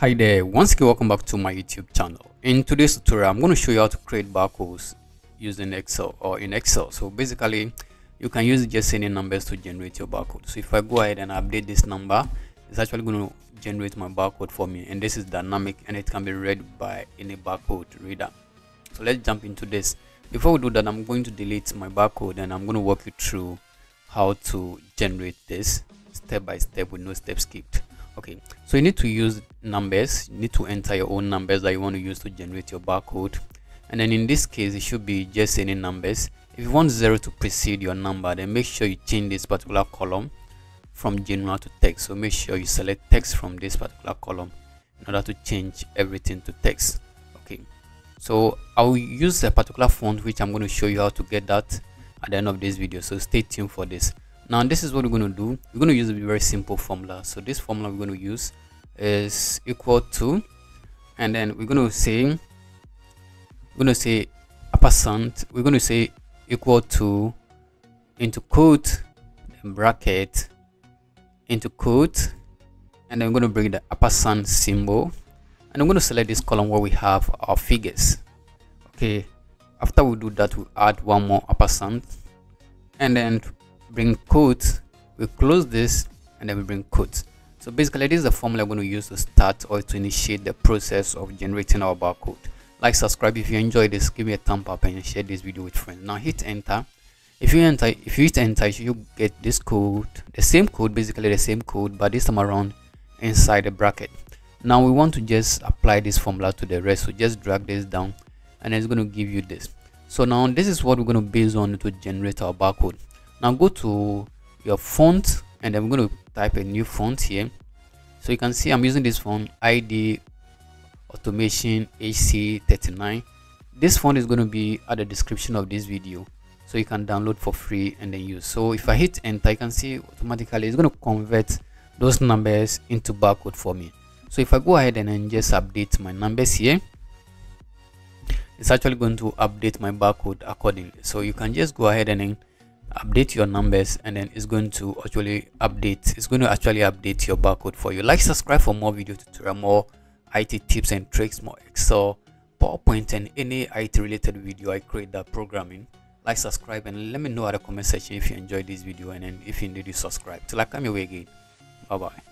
Hi there, once again welcome back to my YouTube channel. In today's tutorial I'm going to show you how to create barcodes using Excel or in Excel. So basically you can use just any numbers to generate your barcode. So if I go ahead and update this number, it's actually going to generate my barcode for me, and this is dynamic and it can be read by any barcode reader. So let's jump into this. Before we do that, I'm going to delete my barcode and I'm going to walk you through how to generate this step by step with no steps skipped. Okay, so you need to use numbers, you need to enter your own numbers that you want to use to generate your barcode, and then in this case it should be just any numbers. If you want zero to precede your number, then make sure you change this particular column from general to text. So make sure you select text from this particular column in order to change everything to text. Okay, so I'll use a particular font which I'm going to show you how to get that at the end of this video, so stay tuned for this. Now this is what we're going to do. We're going to use a very simple formula. So this formula we're going to use is equal to, and then we're going to say ampersand, we're going to say equal to into quote bracket into quote, and then we're going to bring the ampersand symbol, and I'm going to select this column where we have our figures. Okay, after we do that, we add one more ampersand and then bring quotes, we close this and then we bring quotes. So basically this is the formula I'm going to use to start or to initiate the process of generating our barcode. Like, subscribe if you enjoy this, give me a thumb up and share this video with friends. Now hit enter. If you hit enter you get this code, the same code, basically the same code, but this time around inside the bracket. Now we want to just apply this formula to the rest, so just drag this down and it's going to give you this. So now this is what we're going to base on to generate our barcode. Now go to your font and I'm going to type a new font here. So you can see I'm using this font ID Automation HC39. This font is going to be at the description of this video, so you can download for free and then use. So if I hit enter, you can see automatically it's going to convert those numbers into barcode for me. So if I go ahead and then just update my numbers here, it's actually going to update my barcode accordingly. So you can just go ahead and then update your numbers and then it's going to actually update your barcode for you. Like, subscribe for more video tutorial, more IT tips and tricks, more Excel, PowerPoint and any IT related video I create that programming. Like, subscribe, and let me know at the comment section if you enjoyed this video and then if you need to subscribe. Till I come your way again, bye bye.